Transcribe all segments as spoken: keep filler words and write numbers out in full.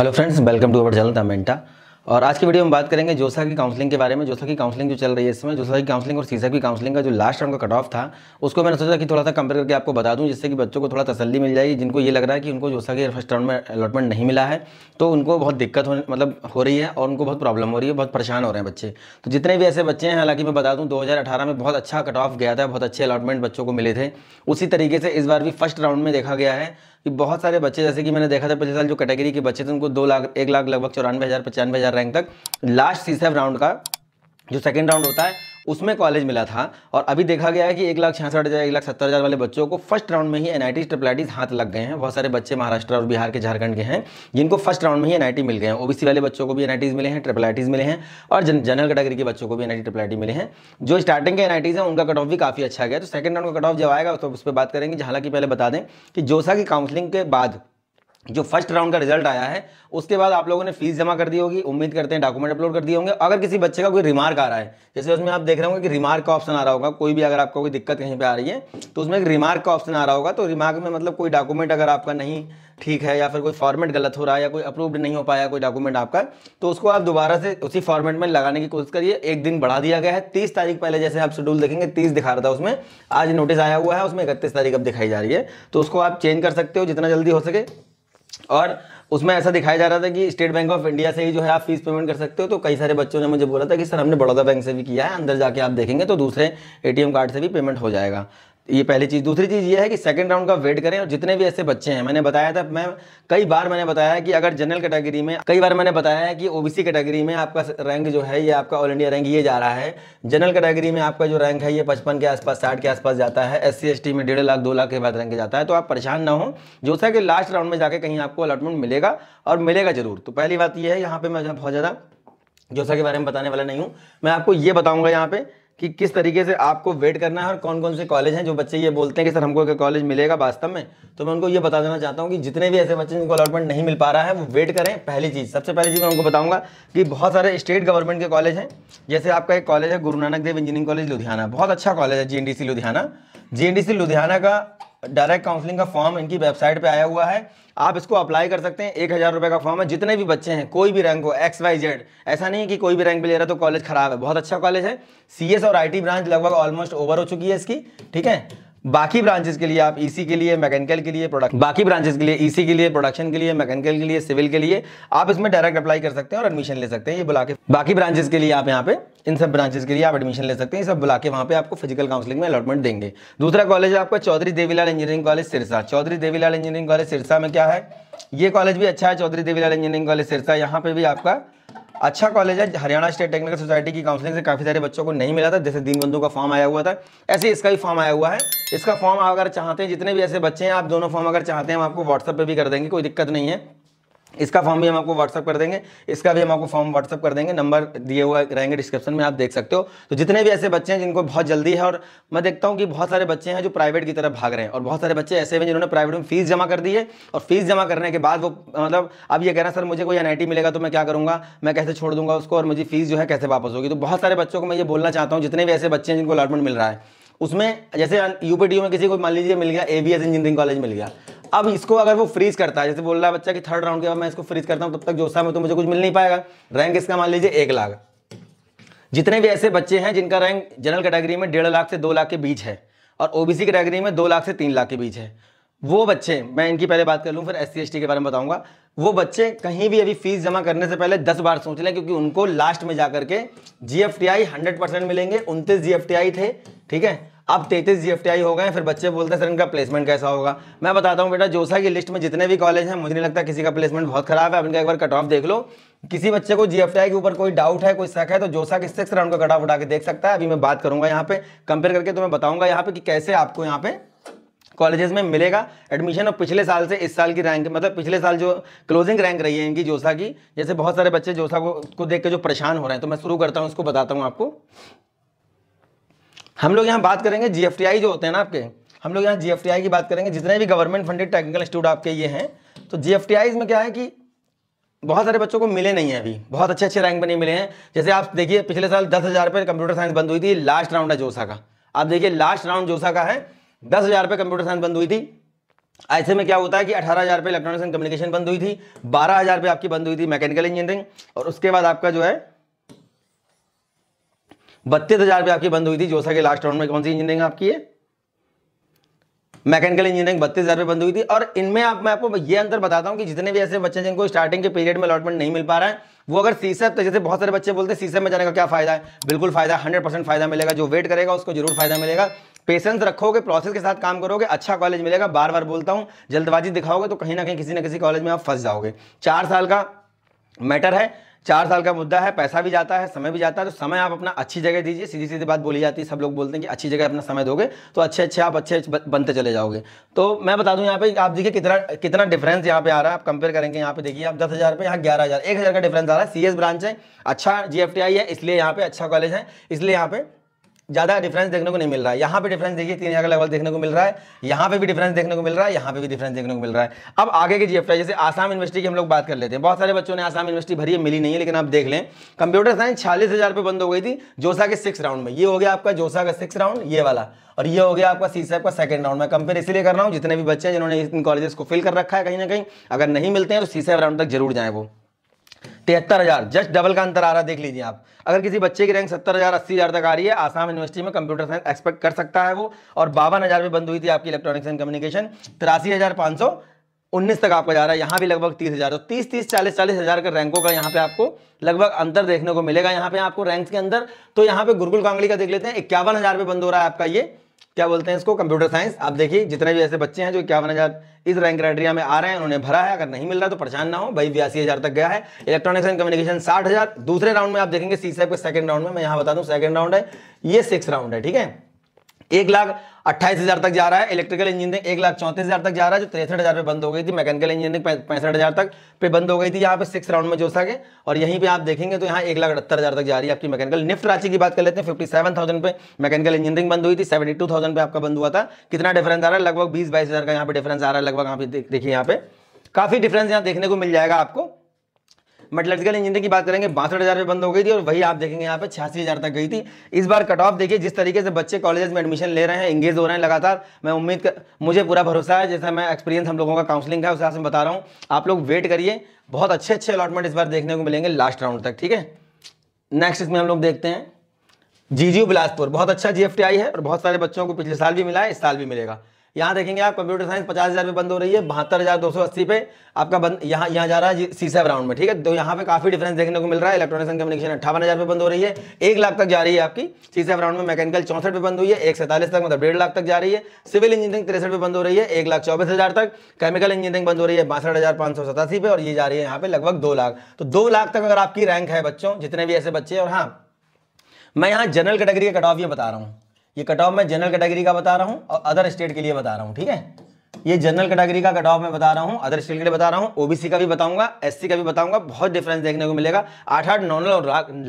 Hello friends, welcome to our channel the Manta. और आज की वीडियो में बात करेंगे जोसा की काउंसलिंग के बारे में। जोसा की काउंसलिंग जो चल रही है इस समय, जोसा की काउंसलिंग और सीसा की काउंसलिंग का जो लास्ट राउंड का कट ऑफ था, उसको मैंने सोचा कि थोड़ा सा कंपेयर करके आपको बता दूं, जिससे कि बच्चों को थोड़ा तसल्ली मिल जाएगी। जिनको ये लग रहा है कि उनको जोसा के फर्स्ट राउंड में अलॉटमेंट नहीं मिला है तो उनको बहुत दिक्कत हो मतलब हो रही है और उनको बहुत प्रॉब्लम हो रही है, बहुत परेशान हो रहे हैं बच्चे। तो जितने भी ऐसे बच्चे हैं, हालांकि मैं बता दूँ दो हज़ार अठारह में बहुत अच्छा कट ऑफ गया था, बहुत अच्छे अलॉटमेंट बच्चों को मिले थे। उसी तरीके से इस बार भी फर्स्ट राउंड में देखा गया है कि बहुत सारे बच्चे, जैसे कि मैंने देखा था पिछले साल जो कैटेगरी के बच्चे थे उनको दो लाख एक लाख लगभग चौरानवे हज़ार पचानवे हज़ार रैंक तक लास्ट सीसैब राउंड का जो सेकंड राउंड होता है उसमें कॉलेज मिला था। और अभी देखा गया है कि एक लाख छियासठ हज़ार एक लाख सत्तर हज़ार वाले बच्चों को फर्स्ट राउंड में ही एनआईटी ट्रिपल आईटीज़ हाथ लग गए हैं। बहुत सारे बच्चे महाराष्ट्र और बिहार के, झारखंड के हैं जिनको फर्स्ट राउंड में ही एनआईटी मिल गए हैं। ओबीसी वाले बच्चों को भी एनआईटीज़ मिले हैं, ट्रिपल आईटीज़ मिले हैं और जनरल कैटेगरी के बच्चों को भी एनआईटी ट्रिपल आईटी मिले हैं। जो स्टार्टिंग के एनआईटीज़ हैं उनका कट ऑफ भी काफ़ी अच्छा गया। तो सेकंड राउंड का कट ऑफ जब आएगा तो उस पर बात करेंगे। हालांकि पहले बता दें कि जोसा की काउंसलिंग के बाद जो फर्स्ट राउंड का रिजल्ट आया है उसके बाद आप लोगों ने फीस जमा कर दी होगी, उम्मीद करते हैं डॉक्यूमेंट अपलोड कर दिए होंगे। अगर किसी बच्चे का कोई रिमार्क आ रहा है, जैसे उसमें आप देख रहे होंगे कि रिमार्क का ऑप्शन आ रहा होगा, कोई भी अगर आपको कोई दिक्कत कहीं पे आ रही है तो उसमें एक रिमार्क का ऑप्शन आ रहा होगा। तो रिमार्क में मतलब कोई डॉक्यूमेंट अगर आपका नहीं ठीक है या फिर कोई फॉर्मेट गलत हो रहा है या कोई अप्रूव्ड नहीं हो पाया कोई डॉक्यूमेंट आपका, तो उसको आप दोबारा से उसी फॉर्मेट में लगाने की कोशिश करिए। एक दिन बढ़ा दिया गया है, तीस तारीख पहले जैसे आप शेड्यूल देखेंगे तीस दिखा रहा था उसमें, आज नोटिस आया हुआ है उसमें इकतीस तारीख अब दिखाई जा रही है। तो उसको आप चेंज कर सकते हो जितना जल्दी हो सके। और उसमें ऐसा दिखाया जा रहा था कि स्टेट बैंक ऑफ इंडिया से ही जो है आप फीस पेमेंट कर सकते हो। तो कई सारे बच्चों ने मुझे बोला था कि सर हमने बड़ौदा बैंक से भी किया है, अंदर जाके आप देखेंगे तो दूसरे एटीएम कार्ड से भी पेमेंट हो जाएगा। ये पहली चीज़। दूसरी चीज़ ये है कि सेकंड राउंड का वेट करें। और जितने भी ऐसे बच्चे हैं, मैंने बताया था, मैं कई बार मैंने बताया है कि अगर जनरल कैटेगरी में, कई बार मैंने बताया है कि ओबीसी कैटेगरी में आपका रैंक जो है ये आपका ऑल इंडिया रैंक ये जा रहा है, जनरल कैटेगरी में आपका जो रैंक है ये पचपन के आसपास साठ के आसपास जाता है, एस सी एस टी में डेढ़ लाख दो लाख के बाद रैंक जाता है। तो आप परेशान ना हो, जोसा के लास्ट राउंड में जाके कहीं आपको अलॉटमेंट मिलेगा और मिलेगा ज़रूर। तो पहली बात यह है, यहाँ पर मैं बहुत ज़्यादा जोसा के बारे में बताने वाला नहीं हूँ। मैं आपको ये बताऊँगा यहाँ पर कि किस तरीके से आपको वेट करना है और कौन कौन से कॉलेज हैं। जो बच्चे ये बोलते हैं कि सर हमको एक कॉलेज मिलेगा वास्तव में, तो मैं उनको ये बता देना चाहता हूँ कि जितने भी ऐसे बच्चे जिनको अलॉटमेंट नहीं मिल पा रहा है वो वेट करें। पहली चीज़, सबसे पहली चीज़ मैं उनको बताऊँगा कि बहुत सारे स्टेट गवर्नमेंट के कॉलेज हैं। जैसे आपका एक कॉलेज है गुरु नानक देव इंजीनियरिंग कॉलेज लुधियाना, बहुत अच्छा कॉलेज है, G N D C Ludhiana. G N D C Ludhiana का डायरेक्ट काउंसलिंग का फॉर्म इनकी वेबसाइट पे आया हुआ है, आप इसको अप्लाई कर सकते हैं। एक हज़ार रुपये का फॉर्म है। जितने भी बच्चे हैं कोई भी रैंक हो, एक्स वाई जेड, ऐसा नहीं है कि कोई भी रैंक ले रहा है तो कॉलेज ख़राब है, बहुत अच्छा कॉलेज है। सीएस और आईटी ब्रांच लगभग ऑलमोस्ट ओवर हो चुकी है इसकी, ठीक है। बाकी ब्रांचेस के लिए आप ईसी के लिए, मैकेनिकल के लिए, प्रोडक्ट बाकी ब्रांचेस के लिए ईसी के लिए, प्रोडक्शन के लिए, मैकेनिकल के लिए, सिविल के लिए आप इसमें डायरेक्ट अप्लाई कर सकते हैं और एडमिशन ले सकते हैं। ये बुला के बाकी ब्रांचेस के लिए आप यहाँ पे, इन सब ब्रांचेस के लिए आप एडमिशन ले सकते हैं, सब बुला के वहाँ पे आपको फिजिकल काउंसलिंग में अलॉटमेंट देंगे। दूसरा कॉलेज है आपका Chaudhary Devi Lal engineering college Sirsa. Chaudhary Devi Lal engineering college Sirsa में क्या है, ये कॉलेज भी अच्छा है, चौधरी देवी लाल इंजीनियरिंग कॉलेज सिरसा। यहाँ पे भी आपका अच्छा कॉलेज है। हरियाणा स्टेट टेक्निकल सोसाइटी की काउंसलिंग से काफ़ी सारे बच्चों को नहीं मिला था, जैसे दीनबंधु का फॉर्म आया हुआ था, ऐसे इसका भी फॉर्म आया हुआ है। इसका फॉर्म अगर चाहते हैं, जितने भी ऐसे बच्चे हैं आप दोनों फॉर्म अगर चाहते हैं हम आपको व्हाट्सएप पे भी कर देंगे, कोई दिक्कत नहीं है। इसका फॉर्म भी हम आपको व्हाट्सअप कर देंगे, इसका भी हम आपको फॉर्म व्हाट्सअप कर देंगे, नंबर दिए हुए रहेंगे डिस्क्रिप्शन में, आप देख सकते हो। तो जितने भी ऐसे बच्चे हैं जिनको बहुत जल्दी है, और मैं देखता हूं कि बहुत सारे बच्चे हैं जो प्राइवेट की तरफ भाग रहे हैं और बहुत सारे बच्चे ऐसे हैं जिन्होंने प्राइवेट में फीस जमा कर दी है और फीस जमा करने के बाद वो मतलब अब ये कह रहे हैं सर मुझे कोई एनआईटी मिलेगा तो मैं क्या करूँगा, मैं कैसे छोड़ दूंगा उसको और मुझे फीस जो है कैसे वापस होगी। तो बहुत सारे बच्चों को मैं ये बोलना चाहता हूँ, जितने भी ऐसे बच्चे हैं जिनको अलॉटमेंट मिल रहा है उसमें, जैसे यूपीडीयू में किसी को मान लीजिए मिल गया एवीएस इंजीनियरिंग कॉलेज मिल गया, अब इसको अगर वो फ्रीज करता है, जैसे बोल रहा है बच्चा कि थर्ड राउंड के बाद मैं इसको फ्रीज करता हूँ तब तक जोसा में तो मुझे कुछ मिल नहीं पाएगा, रैंक इसका मान लीजिए एक लाख। जितने भी ऐसे बच्चे हैं जिनका रैंक जनरल कैटेगरी में डेढ़ लाख से दो लाख के बीच है और ओबीसी कैटेगरी में दो लाख से तीन लाख के बीच है, वो बच्चे, मैं इनकी पहले बात कर लूँ फिर एस सी एस टी के बारे में बताऊँगा, वो बच्चे कहीं भी अभी फीस जमा करने से पहले दस बार सोच लें, क्योंकि उनको लास्ट में जा करके G F T I hundred percent मिलेंगे। उनतीस जी एफ टी आई थे, ठीक है, अब तैंतीस जी एफ टी आई हो गए। फिर बच्चे बोलते हैं सर इनका प्लेसमेंट कैसा होगा। मैं बताता हूँ बेटा, जोसा की लिस्ट में जितने भी कॉलेज हैं मुझे नहीं लगता किसी का प्लेसमेंट बहुत खराब है। अब इनका एक बार कट ऑफ देख लो, किसी बच्चे को जी एफ टी आई के ऊपर कोई डाउट है, कोई शक है, तो जोसा के सिक्स राउंड का कट ऑफ उठा के देख सकता है। अभी मैं बात करूँगा यहाँ पे कंपेयर करके, तो मैं बताऊँगा यहाँ पे कि कैसे आपको यहाँ पे कॉलेजेस में मिलेगा एडमिशन। और पिछले साल से इस साल की रैंक, मतलब पिछले साल जो क्लोजिंग रैंक रही है इनकी जोसा की, जैसे बहुत सारे बच्चे जोसा को, को देख के जो परेशान हो रहे हैं, तो मैं शुरू करता हूँ, उसको बताता हूँ आपको। हम लोग यहाँ बात करेंगे जीएफटीआई जो होते हैं ना आपके, हम लोग यहाँ जीएफटीआई की बात करेंगे। जितने भी गवर्नमेंट फंडेड टेक्निकल इंस्टीट्यूट आपके ये हैं, तो जीएफटीआई में क्या है कि बहुत सारे बच्चों को मिले नहीं है अभी, बहुत अच्छे अच्छे रैंक पर नहीं मिले हैं। जैसे आप देखिए पिछले साल दस हज़ार रुपये कंप्यूटर साइंस बंद हुई थी, लास्ट राउंड है जोसा का, आप देखिए लास्ट राउंड जोसा का है, दस हज़ार रुपये कंप्यूटर साइंस बंद हुई थी, ऐसे में क्या होता है कि अठारह हज़ार पे इलेक्ट्रॉनिक्स एंड कम्युनिकेशन बंद हुई थी, बारह हज़ार पे आपकी बंद हुई थी मैकेनिकल इंजीनियरिंग, और उसके बाद आपका जो है बत्तीस हज़ार पे आपकी बंद हुई थी जोसा के लास्ट राउंड में। कौन सी इंजीनियरिंग आपकी है? मैकेनिकल इंजीनियरिंग बत्तीस हज़ार पे बंद हुई थी। और इनमें आप मैं आपको ये अंतर बताता हूँ कि जितने भी ऐसे बच्चे जिनको स्टार्टिंग के पीरियड में अलॉटमेंट नहीं मिल पा रहा है, वो अगर सीसैब, तो जैसे बहुत सारे बच्चे बोलते हैं सीसैब में जाने का क्या फायदा है, बिल्कुल फायदा, हंड्रेड परसेंट फायदा मिलेगा, जो वेट करेगा उसको जरूर फायदा मिलेगा। पेशेंस रखोगे, प्रोसेस के साथ काम करोगे, अच्छा कॉलेज मिलेगा। बार बार बोलता हूँ, जल्दबाजी दिखाओगे तो कहीं ना कहीं किसी ना किसी कॉलेज में आप फंस जाओगे। चार साल का मैटर है, चार साल का मुद्दा है, पैसा भी जाता है, समय भी जाता है, तो समय आप अपना अच्छी जगह दीजिए। सीधी सीधी बात बोली जाती है, सब लोग बोलते हैं कि अच्छी जगह अपना समय दोगे तो अच्छे अच्छे आप अच्छे बनते चले जाओगे। तो मैं बता दूं यहाँ पे आप देखिए कितना कितना डिफरेंस यहाँ पे आ रहा है। आप कंपेयर करेंगे, यहाँ पे देखिए आप दस हज़ार पे, यहाँ ग्यारह हज़ार एक हज़ार का डिफरेंस आ रहा है। सी एस ब्रांच है, अच्छा जी एफ टी आई है, इसलिए यहाँ पे अच्छा कॉलेज है, इसलिए यहाँ पे ज़्यादा डिफरेंस देखने को नहीं मिल रहा है। यहाँ पे डिफरेंस देखिए तीन हज़ार का लेवल देखने को मिल रहा है, यहाँ पे भी डिफरेंस देखने को मिल रहा है, यहाँ पे भी डिफरेंस देखने को मिल रहा है। अब आगे के जीएफटीआई, जैसे आसाम यूनिवर्सिटी की हम लोग बात कर लेते हैं। बहुत सारे बच्चों ने आसाम यूनिवर्सिटी भरी है, मिली नहीं है, लेकिन आप देख लें कंप्यूटर साइंस छियालीस हज़ार पे बंद हो गई थी जोसा के सिक्स राउंड में। ये हो गया आपका जोसा का सिक्स राउंड ये वाला, और ये हो गया आपका सीसैब का सेकंड राउंड। मैं कंपेयर इसलिए कर रहा हूँ जितने भी बच्चे हैं जिन्होंने इन कॉलेजेस को फिल कर रखा है, कहीं ना कहीं अगर नहीं मिलते हैं तो सीसैब राउंड तक जरूर जाएँ। वो तिहत्तर हज़ार, जस्ट डबल का अंतर आ रहा है, देख लीजिए आप। अगर किसी बच्चे की रैंक सत्तर हज़ार अस्सी हज़ार तक आ रही है, आसाम यूनिवर्सिटी में कंप्यूटर साइंस एक्सपेक्ट कर सकता है वो। और बावन हज़ार में बंद हुई थी आपकी इलेक्ट्रॉनिक्स एंड कम्युनिकेशन, तिरासी हज़ार पाँच सौ उन्नीस तक आपका जा रहा है। यहाँ भी लगभग तीस हज़ार, तो तीस तीस चालीस चालीस हज़ार के रैंकों का यहाँ पे आपको लगभग अंतर देखने को मिलेगा यहाँ पे आपको रैंक्स के अंदर। तो यहाँ पे गुरुकुल कांगड़ी का देख लेते हैं, इक्यावन हज़ार पे बंद हो रहा है आपका, ये क्या बोलते हैं इसको, कंप्यूटर साइंस। आप देखिए जितने भी ऐसे बच्चे हैं जो इक्यावन हज़ार इस रैंक क्राइटेरिया में आ रहे हैं, उन्होंने भरा है। अगर नहीं मिल रहा तो परेशान ना हो भाई, बयासी हज़ार तक गया है। इलेक्ट्रॉनिक्स एंड कम्युनिकेशन साठ हज़ार दूसरे राउंड में आप देखेंगे, सीसैब के सेकंड राउंड में, मैं यहाँ बता दूँ सेकंड राउंड है, ये सिक्स राउंड है, ठीक है, एक लाख अट्ठाईस हज़ार तक जा रहा है। इलेक्ट्रिकल इंजीनियरिंग एक लाख चौंतीस हज़ार तक जा रहा है, जो तिरसठ हज़ार पे बंद हो गई थी। मैकेनिकल इंजीनियरिंग पैंसठ हज़ार तक पे बंद हो गई थी यहाँ पे सिक्स राउंड में जोसा के। और यहीं पे आप देखेंगे तो यहाँ एक लाख अठहत्तर हज़ार तक जा रही है आपकी मैकेनिकल। निफ्ट रांची की बात कर लेते हैं, फिफ्टी सेवन थाउजेंड पे मैकेनिकल इंजीनियरिंग बंद हुई थी, सेवेंटी टू थाउजेंड पे आपका बंद हुआ था। कितना डिफरेंस आ रहा है, लगभग बीस बाईस हज़ार का यहाँ पे डिफरेंस आ रहा है लगभग। यहाँ पे देखिए यहाँ पे काफ़ी डिफरेंस यहाँ देखने को मिल जाएगा आपको। मेटलर्जिकल इंजीनियरिंग की बात करेंगे, बासठ हज़ार पे बंद हो गई थी, और वही आप देखेंगे यहाँ पे छियासी हज़ार तक गई थी। इस बार कट ऑफ देखिए, जिस तरीके से बच्चे कॉलेजेस में एडमिशन ले रहे हैं, इंगेज हो रहे हैं लगातार। मैं उम्मीद कर, मुझे पूरा भरोसा है, जैसा मैं एक्सपीरियंस हम लोगों का काउंसलिंग का है उस हिसाब से बता रहा हूँ। आप लोग वेट करिए, बहुत अच्छे अच्छे अलॉटमेंट इस बार देखने को मिलेंगे लास्ट राउंड तक, ठीक है। नेक्स्ट इसमें हम लोग देखते हैं जी बिलासपुर, बहुत अच्छा जी है, और बहुत सारे बच्चों को पिछले साल भी मिला है, इस साल भी मिलेगा। यहाँ देखेंगे आप कंप्यूटर साइंस पचास हज़ार पे बंद हो रही है, बहत्तर हज़ार दो सौ अस्सी पे आपका बंद यहाँ यहाँ जा रहा है सीसैब राउंड में, ठीक है। तो यहाँ पे काफ़ी डिफरेंस देखने को मिल रहा है। इलेक्ट्रॉनिक्स एंड कम्युनिकेशन अट्ठावन हज़ार पे बंद हो रही है, एक लाख तक जा रही है आपकी सीसैब राउंड में। मैकेनिकल चौंसठ पे बंद हुई है, एक सैंतालीस तक, मतलब डेढ़ लाख तक जा रही है। सिविल इंजीनियरिंग तिरसठ पे बंद हो रही है, एक लाख चौबीस हज़ार तक। केमिकल इंजीनियरिंग बंद हो रही है बासठ हज़ार पाँच सौ सतासी पे, और ये जा रही है यहाँ पे लगभग दो लाख। तो दो लाख तक अगर आपकी रैंक है बच्चों, जितने भी ऐसे बच्चे, और हाँ मैं यहाँ जनरल कैटेगरी का कट ऑफ ये बता रहा हूँ, ये कट ऑफ मैं जनरल कैटेगरी का बता रहा हूँ और अदर स्टेट के लिए बता रहा हूँ, ठीक है। ये जनरल कैटेगरी का कट ऑफ मैं बता रहा हूँ, अदर स्टेट के लिए बता रहा हूँ, ओबीसी का भी बताऊंगा, एससी का भी बताऊंगा। बहुत डिफरेंस देखने को मिलेगा, आठ आठ नौ नौ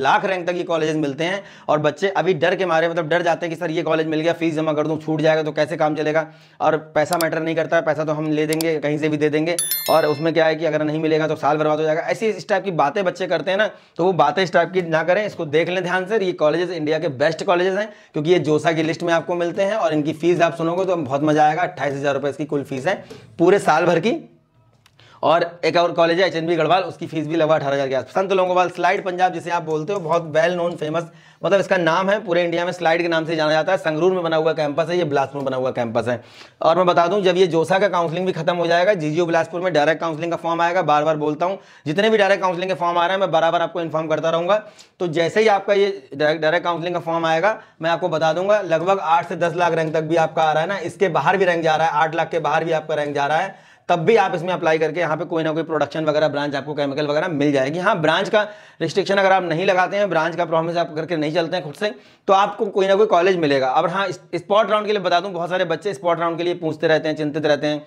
लाख रैंक तक ये कॉलेजेस मिलते हैं। और बच्चे अभी डर के मारे, मतलब डर जाते हैं कि सर ये कॉलेज मिल गया, फीस जमा कर दूँ, छूट जाएगा तो कैसे काम चलेगा। और पैसा मैटर नहीं करता है, पैसा तो हम ले देंगे, कहीं से भी दे देंगे, और उसमें क्या है कि अगर नहीं मिलेगा तो साल बर्बाद हो जाएगा। ऐसी इस टाइप की बातें बच्चे करते हैं ना, तो वो बातें इस टाइप की ना करें, इसको देख लें ध्यान से। ये कॉलेजेस इंडिया के बेस्ट कॉलेजेस हैं, क्योंकि ये जोसा की लिस्ट में आपको मिलते हैं, और इनकी फीस आप सुनोगे तो बहुत मजा आएगा। अट्ठाईस हज़ार रुपये इसकी कुल फीस है पूरे साल भर की। और एक और कॉलेज है एचएनबी गढ़वाल, उसकी फीस भी लगभग अठारह हज़ार के आसपास। संत लोंगोवाल, स्लाइड पंजाब जिसे आप बोलते हो, बहुत वेल नोन फेमस, मतलब इसका नाम है पूरे इंडिया में स्लाइड के नाम से जाना जाता है। संगरूर में बना हुआ कैंपस है, ये बिलासपुर में बना हुआ कैंपस है। और मैं बता दूं, जब ये जोसा का काउंसलिंग भी खत्म हो जाएगा, जीजीओ बिलासपुर में डायरेक्ट काउंसलिंग का फॉर्म आएगा। बार बार बोलता हूँ, जितने भी डायरेक्ट काउंसलिंग के फॉर्म आ रहे हैं मैं बराबर आपको इन्फॉर्म करता रहूँगा। तो जैसे ही आपका ये डायरेक्ट काउंसलिंग का फॉर्म आएगा, मैं आपको बता दूंगा। लगभग आठ से दस लाख रैंक तक भी आपका आ रहा है ना, इसके बाहर भी रैंक जा रहा है, आठ लाख के बाहर भी आपका रैंक जा रहा है। तब भी आप इसमें अप्लाई करके यहाँ पे कोई ना कोई प्रोडक्शन वगैरह ब्रांच आपको केमिकल वगैरह मिल जाएगी। हाँ, ब्रांच का रिस्ट्रिक्शन अगर आप नहीं लगाते हैं, ब्रांच का प्रॉमिस आप करके नहीं चलते हैं खुद से, तो आपको कोई ना कोई कॉलेज मिलेगा। अब हाँ, स्पॉट राउंड के लिए बता दूँ, बहुत सारे बच्चे स्पॉट राउंड के लिए पूछते रहते हैं, चिंतित रहते हैं,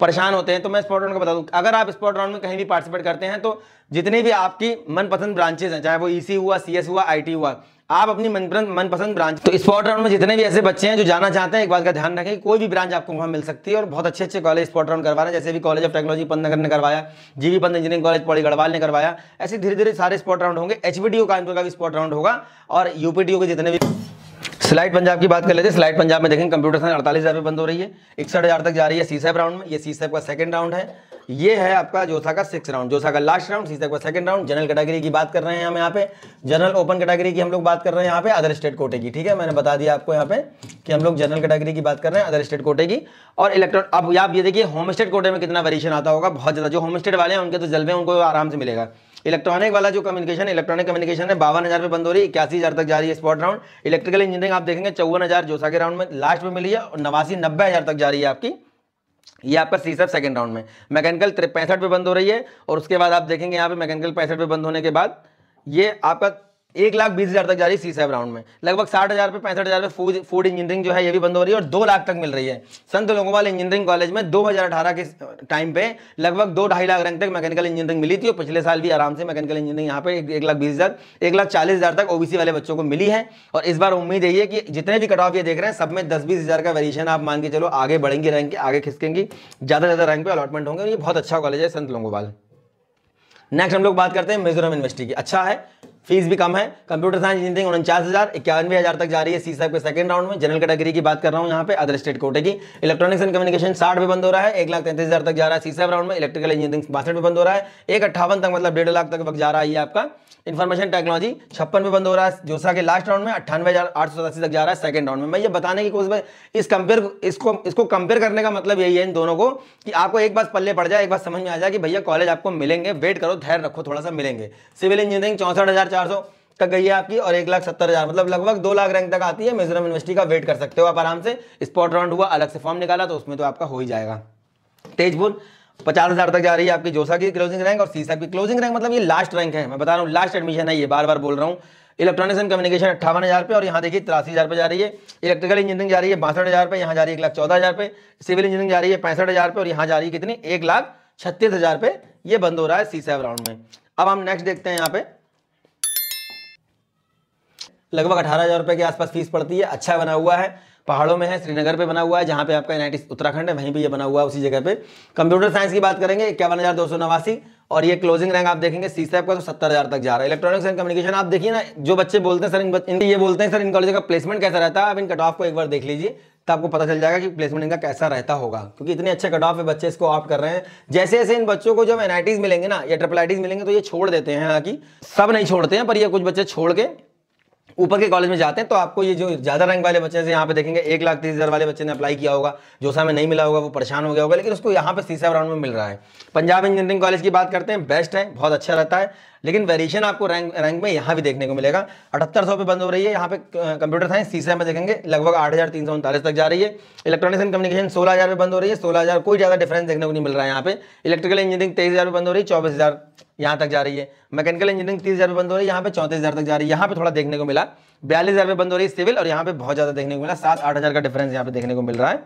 परेशान होते हैं। तो मैं स्पॉट राउंड का बता दूँ, अगर आप स्पॉट राउंड में कहीं भी पार्टिसिपेट करते हैं, तो जितनी भी आपकी मनपसंद ब्रांचेज हैं, चाहे वो ई सी हुआ, सी एस हुआ, आई टी हुआ, आप अपनी मनपसंद मनपसंद ब्रांच, तो स्पॉट राउंड में जितने भी ऐसे बच्चे हैं जो जाना चाहते हैं, एक बात का ध्यान रखें, कोई भी ब्रांच आपको वहाँ मिल सकती है। और बहुत अच्छे अच्छे कॉलेज स्पॉट राउंड करवा रहे हैं, जैसे भी कॉलेज ऑफ टेक्नोलॉजी पन्तनगर ने करवाया, GB Pant engineering college Pauri Garhwal ने करवाया। ऐसे धीरे धीरे सारे स्पॉट राउंड होंगे। एचबीटीयू कानपुर का भी स्पॉट राउंड होगा, और यूपीटीयू के जितने भी स्लाइट पंजाब की बात कर लेते हैं। स्लाइट पंजाब में देखें कंप्यूटर साइंस अड़तालीस हज़ार में बंद हो रही है, इकसठ हज़ार तक जा रही है सीसैब राउंड में। ये सीसैब का सेकंड राउंड है, ये है आपका जोसा का सिक्स राउंड, जोसा का लास्ट राउंड, सीसैब का सेकंड राउंड। जनरल कैटेगरी की बात कर रहे हैं हम यहाँ पे, जनरल ओपन कैटेगरी की हम लोग बात कर रहे हैं यहाँ पे, अदर स्टेट कोटे की। ठीक है, मैंने बता दिया आपको यहाँ पे कि हम लोग जनरल कैटेगरी की बात कर रहे हैं, अदर स्टेट कोटे की और इलेक्ट्रॉन। अब आप ये देखिए होम स्टेट कोटे में कितना वेरिएशन आता होगा, बहुत ज़्यादा। जो होम स्टेट वाले हैं उनके तो जलवे उनको आराम से मिलेगा। इलेक्ट्रॉनिक वाला जो कम्युनिकेशन इलेक्ट्रॉनिक कम्युनिकेशन है बावन हज़ार पे बंद हो रही है, इक्यासी हज़ार तक जा रही है स्पॉट राउंड। इलेक्ट्रिकल इंजीनियरिंग आप देखेंगे चौवन हज़ार जोसा के राउंड में लास्ट में मिली है, और नवासी नब्बे हज़ार तक जा रही है आपकी, ये आपका सीसैब सेकंड राउंड में। मैकेनिकल पैंसठ पे बंद हो रही है, और उसके बाद आप देखेंगे यहाँ पे मैकेनिकल पैंसठ पे बंद होने के बाद ये आपका एक लाख बीस हज़ार तक जा रही है सीसैब राउंड में। लगभग साठ हज़ार पे पैंसठ हज़ार पे फूड फूड इंजीनियरिंग जो है ये भी बंद हो रही है, और दो लाख तक मिल रही है। संत लोंगोवाल इंजीनियरिंग कॉलेज में दो हज़ार अठारह के टाइम पे लगभग दो ढाई लाख रैंक तक मैकेनिकल इंजीनियरिंग मिली थी, और पिछले साल भी आराम से मैकेनिकल इंजीनियरिंग यहाँ पे एक लाख बीस हज़ार एक लाख चालीस हज़ार तक ओबीसी वाले बच्चों को मिली है। और इस बार उम्मीद यही है कि जितने भी कट ऑफ ये देख रहे हैं सब में दस बीस हज़ार का वेरिएशन आप मान के चलो, आगे बढ़ेंगी रैंक के, आगे खिसकेंगी, ज़्यादा ज़्यादा रैंक पे अलॉटमेंट होंगे। और ये बहुत अच्छा कॉलेज है संत लोंगोवाल। नेक्स्ट हम लोग बात करते हैं मिजोरम यूनिवर्सिटी की। अच्छा है, फीस भी कम है। कंप्यूटर साइंस इंजीनियरिंग उनचास हज़ार इक्यानवे हज़ार तक जा रही है सीसैब के सेकंड राउंड में। जनरल कैटेगरी की बात कर रहा हूँ यहाँ पे, अदर स्टेट कोटे की। इलेक्ट्रॉनिक्स एंड कम्युनिकेशन साठ पे बंद हो रहा है, एक लाख तैंतीस हज़ार तक जा रहा है सीसैब राउंड में। इलेक्ट्रिकल इंजीनियरिंग बासठ पे बंद हो रहा है, एक अट्ठावन तक मतलब डेढ़ लाख तक जा रहा है आपका। इन्फॉर्मेशन टेक्नोलॉजी छप्पन पे बंद हो रहा है जोसा के लास्ट राउंड में, अट्ठानवे हज़ार आठ सौ सतासी तक जा रहा है सेकंड राउंड में। मैं ये बताने की कोशिश भाई इस कंपेयर इसको इसको कंपेयर करने का मतलब यही है इन दोनों को कि आपको एक बार पल्ले पड़ जाए, एक बार समझ में आ जाए कि भैया कॉलेज आपको मिलेंगे, वेट करो, धैर्य रखो, थोड़ा सा मिलेंगे। सिविल इंजीनियरिंग चौंसठ हज़ार चार सौ तक गई है आपकी, और एक लाख सत्तर हज़ार मतलब लगभग दो लाख रैंक तक आती है। मिजोरम यूनिवर्सिटी का वेट कर सकते हो आप आराम से। स्पॉट राउंड हुआ, अलग से फॉर्म निकाला तो उसमें तो आपका हो ही जाएगा। तेजपुर पचास हज़ार तक जा रही है आपकी जोसा की क्लोजिंग रैंक, और सीसैब की क्लोजिंग रैंक मतलब ये लास्ट रैंक है, मैं बता रहा हूँ लास्ट एडमिशन है, ये बार बार बोल रहा हूँ। इलेक्ट्रॉनिक्स एंड कम्युनिकेशन अट्ठावन हज़ार पे, और यहाँ देखिए तिरासी हज़ार पे जा रही है। इलेक्ट्रिकल इंजीनियरिंग जा रही है बासठ हज़ार पे, यहाँ जा रही है एक लाख चौदह हज़ार पे। सिविल इंजीनियरिंग जा रही है पैंसठ हज़ार पे, और यहाँ जा रही है कितनी एक लाख छत्तीस हज़ार पे, ये बंद हो रहा है सीसैब राउंड में। अब हम नेक्स्ट देखते हैं, यहाँ पे लगभग अठारह हज़ार रुपये के आसपास फीस पड़ती है। अच्छा बना हुआ है, पहाड़ों में है, श्रीनगर पे बना हुआ है, जहाँ पे आपका एन आई टी उत्तराखंड है वहीं पे ये बना हुआ है, उसी जगह पे। कंप्यूटर साइंस की बात करेंगे इक्यावन हज़ार दो सौ नवासी, और ये क्लोजिंग रैंक आप देखेंगे सीसैब का तो सत्तर हज़ार तक जा रहा है। इलेक्ट्रॉनिक्स एंड कम्युनिकेशन आप देखिए ना, जो बच्चे बोलते हैं सर इन, इन ये बोलते हैं सर इन कॉलेज का प्लेसमेंट कैसा रहता है, आप इन कट ऑफ को एक बार देख लीजिए तो आपको पता चल जाएगा कि प्लेसमेंट इनका कैसा रहता होगा, क्योंकि इतने अच्छे कट ऑफ पे बच्चे इसको ऑप्ट कर रहे हैं। जैसे जैसे इन बच्चों को जब एन आई टीज़ मिलेंगे ना या ट्रिपल आई टीज़ मिलेंगे तो ये छोड़ देते हैं, हालांकि सब नहीं छोड़ते हैं पर ये कुछ बच्चे छोड़ के ऊपर के कॉलेज में जाते हैं। तो आपको ये जो ज़्यादा रैंक वाले बच्चे हैं यहाँ पे देखेंगे एक लाख तीस हज़ार वाले बच्चे ने अप्लाई किया होगा, जोसा में नहीं मिला होगा, वो परेशान हो गया होगा, लेकिन उसको यहाँ पे सीसैब राउंड में मिल रहा है। पंजाब इंजीनियरिंग कॉलेज की बात करते हैं, बेस्ट है, बहुत अच्छा रहता है, लेकिन वेरिएशन आपको रैंक रैंक में यहाँ भी देखने को मिलेगा। अठहत्तर सौ पे बंद हो रही है यहाँ पे कंप्यूटर साइंस, सीसैब में देखेंगे लगभग आठ हज़ार तीन सौ उनतालीस तक जा रही है। इलेक्ट्रॉनिक्स एंड कम्युनिकेशन सोलह हज़ार पे बंद हो रही है, सोलह हज़ार कोई ज़्यादा डिफरेंस देखने को नहीं मिल रहा है यहाँ पे। इलेक्ट्रिकल इंजीनियरिंग तेईस हज़ार पे बंद हो रही है, चौबीस हज़ार यहाँ तक जा रही है। मैकेनिकल इंजीनियरिंग तीस हज़ार पे बंद हो रही है, यहाँ पे चौंतीस हज़ार तक जा रही है, यहाँ पे थोड़ा देखने को मिला। बयालीस हज़ार पे बंद हो रही है सिविल, और यहाँ पे बहुत ज़्यादा देखने को मिला, सात आठ हज़ार का डिफरेंस यहाँ पे देखने को मिल रहा है।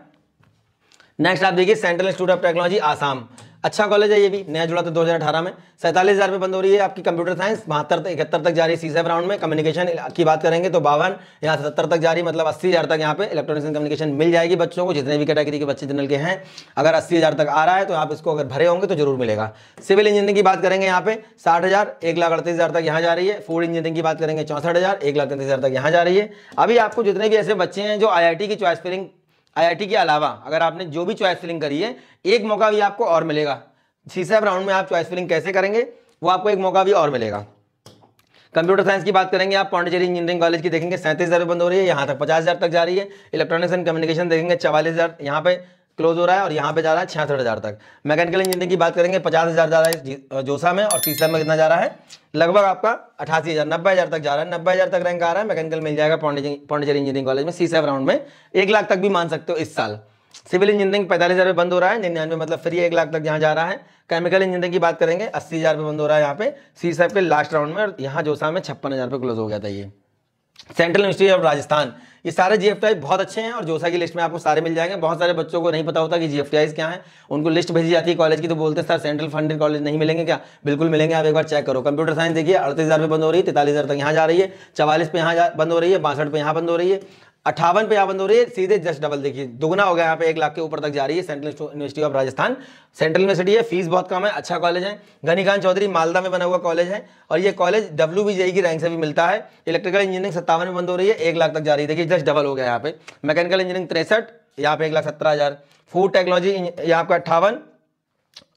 नेक्स्ट आप देखिए central institute of technology Assam, अच्छा कॉलेज है ये भी, नया जुड़ा था दो हज़ार अठारह में। सैंतालीस हज़ार पे बंद हो रही है आपकी कंप्यूटर साइंस, बहत्तर इकहत्तर तक जा रही है सीसैब राउंड में। कम्युनिकेशन की बात करेंगे तो बावन यहाँ सत्तर तक जा रही है, मतलब अस्सी हज़ार तक यहाँ पे इलेक्ट्रॉनिक्स एंड कम्युनिकेशन मिल जाएगी बच्चों को, जितने भी कैटेगरी के बच्चे जनरल के हैं। अगर अस्सी हज़ार तक आ रहा है तो आप इसको अगर भरे होंगे तो जरूर मिलेगा। सिविल इंजीनियरिंग की बात करेंगे यहाँ पे साठ हज़ार एक लाख अड़तीस हज़ार तक यहाँ जा रही है। फूड इंजीनियरिंग की बात करेंगे चौंसठ हज़ार एक लाख तैंतीस हज़ार तक यहाँ जा रही है। अभी आपको जितने भी ऐसे बच्चे हैं जो आई आई टी की choice filling I I T के अलावा अगर आपने जो भी चॉइस फिलिंग करी है, एक मौका भी आपको और मिलेगा। सीसैब राउंड में आप चॉइस फिलिंग कैसे करेंगे वो आपको एक मौका भी और मिलेगा। कंप्यूटर साइंस की बात करेंगे आप पौंडीचेरी इंजीनियरिंग कॉलेज की देखेंगे सैंतीस हज़ार बंद हो रही है, यहाँ तक पचास हज़ार तक जा रही है। इलेक्ट्रॉनिक्स एंड कम्युनिकेशन देखेंगे चवालीस हज़ार यहाँ पे क्लोज हो रहा है, और यहाँ पे जा रहा है छियासठ हज़ार तक। मैकेनिकल इंजीनियरिंग की बात करेंगे पचास हज़ार जा रहा है जोसा में, और सीसैब में कितना जा रहा है लगभग आपका अठासी हज़ार नब्बे हज़ार तक जा रहा है, नब्बे हज़ार तक रैंक आ रहा है। मैकेनिकल मिल जाएगा पौंडीचेरी इंजीनियरिंग कॉलेज में सीसैब राउंड में, एक लाख तक भी मान सकते हो इस साल। सिविल इंजीनियरिंग पैंतालीस हज़ार पे बंद हो रहा है, निन्यानवे मतलब फिर एक लाख तक यहाँ जा रहा है। केमिकल इंजीनियरिंग की बात करेंगे अस्सी हज़ार पे बंद हो रहा है यहाँ पे सीसैब के लास्ट राउंड में, और यहाँ जोसा में छप्पन हज़ार पे क्लोज हो गया था ये। सेंट्रल यूनिवर्सिटी ऑफ राजस्थान, ये सारे जीएफटीआई बहुत अच्छे हैं और जोसा की लिस्ट में आपको सारे मिल जाएंगे। बहुत सारे बच्चों को नहीं पता होता कि जीएफटीआईज़ क्या हैं, उनको लिस्ट भेजी जाती है कॉलेज की तो बोलते हैं सर सेंट्रल फंडेड कॉलेज नहीं मिलेंगे क्या? बिल्कुल मिलेंगे, आप एक बार चेक करो। कंप्यूटर साइंस देखिए अड़तीस हज़ार पे बंद हो रही है, तैंतालीस हज़ार तक यहाँ जा रही है, चवालीस पे यहाँ बंद हो रही है, बासठ पे यहाँ बंद हो रही है। अट्ठावन पे पाबंद हो रही है, सीधे जस्ट डबल देखिए दुगना हो गया, यहाँ पे एक लाख के ऊपर तक जा रही है। Central university of Rajasthan, central university है, फीस बहुत कम है, अच्छा कॉलेज है। घनी खान चौधरी मालदा में बना हुआ कॉलेज है और ये college W B J E E की रैंक से भी मिलता है। इलेक्ट्रिकल इंजीनियरिंग सत्तावन में बंद हो रही है, एक लाख तक जा रही है, देखिए जस्ट डबल हो गया। यहाँ पे मैकेनिकल इंजीनियरिंग तिरसठ, यहाँ पे एक लाख सत्रह हज़ार। फूड टेक्नोलॉजी यहाँ पे अट्ठावन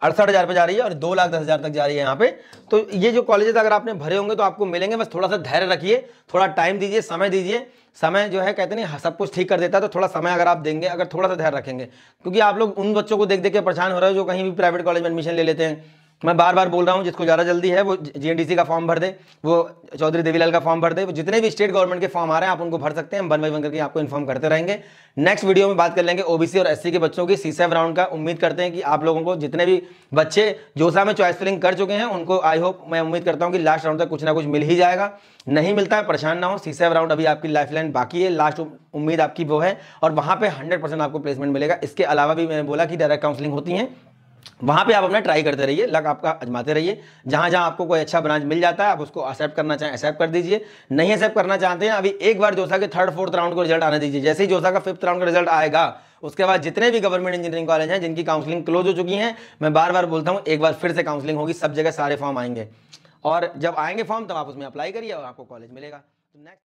अड़सठ हज़ार पे जा रही है और दो लाख दस हज़ार तक जा रही है यहाँ पे। तो ये जो कॉलेजेस अगर आपने भरे होंगे तो आपको मिलेंगे, बस थोड़ा सा धैर्य रखिए, थोड़ा टाइम दीजिए, समय दीजिए। समय जो है कहते नहीं सब कुछ ठीक कर देता है, तो थोड़ा समय अगर आप देंगे, अगर थोड़ा सा धैर्य रखेंगे, क्योंकि आप लोग उन बच्चों को देख देख के परेशान हो रहे हो जो कहीं भी प्राइवेट कॉलेज में एडमिशन ले लेते हैं। मैं बार बार बोल रहा हूँ, जिसको ज़्यादा जल्दी है वो जी एन डी सी का फॉर्म भर दे, वो चौधरी देवीलाल का फॉर्म भर दे, वो जितने भी स्टेट गवर्नमेंट के फॉर्म आ रहे हैं आप उनको भर सकते हैं। हम वन बाई वन करके आपको इन्फॉर्म करते रहेंगे। नेक्स्ट वीडियो में बात कर लेंगे ओ बी सी और एस सी के बच्चों की C S A B round का। उम्मीद करते हैं कि आप लोगों को जितने भी बच्चे जोसा में चॉइस फिलिंग कर चुके हैं उनको आई होप, मैं उम्मीद करता हूँ कि लास्ट राउंड तक कुछ ना कुछ मिल ही जाएगा। नहीं मिलता है परेशान ना हो, C S A B round अभी आपकी लाइफ लाइन बाकी है, लास्ट उम्मीद आपकी वो है और वहाँ पर हंड्रेड परसेंट आपको प्लेसमेंट मिलेगा। इसके अलावा भी मैंने बोला कि डायरेक्ट काउंसलिंग होती है, वहाँ पे आप अपना ट्राई करते रहिए, लक आपका आजमाते रहिए। जहाँ जहाँ आपको कोई अच्छा ब्रांच मिल जाता है आप उसको एक्सेप्ट करना चाहें एक्सेप्ट कर दीजिए, नहीं एक्सेप्ट करना चाहते हैं अभी एक बार जोसा के थर्ड फोर्थ राउंड का रिजल्ट आने दीजिए। जैसे ही जोसा का फिफ्थ राउंड का रिजल्ट आएगा उसके बाद जितने भी गवर्नमेंट इंजीनियरिंग कॉलेज हैं जिनकी काउंसलिंग क्लोज हो चुकी है, मैं बार बार बोलता हूँ एक बार फिर से काउंसलिंग होगी, सब जगह सारे फॉर्म आएंगे और जब आएंगे फॉर्म तब आप उसमें अप्लाई करिए और आपको कॉलेज मिलेगा। तो नेक्स्ट